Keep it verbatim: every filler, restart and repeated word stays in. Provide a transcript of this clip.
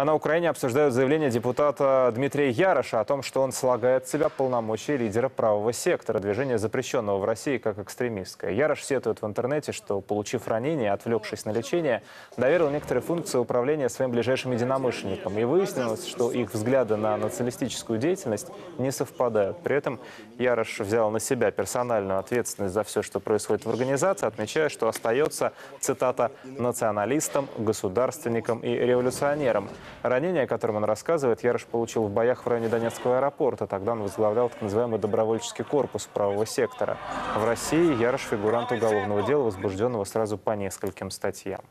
А на Украине обсуждают заявление депутата Дмитрия Яроша о том, что он слагает с себя полномочия лидера правого сектора, движения, запрещенного в России как экстремистское. Ярош сетует в интернете, что, получив ранение, отвлекшись на лечение, доверил некоторые функции управления своим ближайшим единомышленникам. И выяснилось, что их взгляды на националистическую деятельность не совпадают. При этом Ярош взял на себя персональную ответственность за все, что происходит в организации, отмечая, что остается, цитата, «националистом, государственником и революционером». Ранение, о котором он рассказывает, Ярош получил в боях в районе Донецкого аэропорта. Тогда он возглавлял так называемый добровольческий корпус правого сектора. В России Ярош фигурант уголовного дела, возбужденного сразу по нескольким статьям.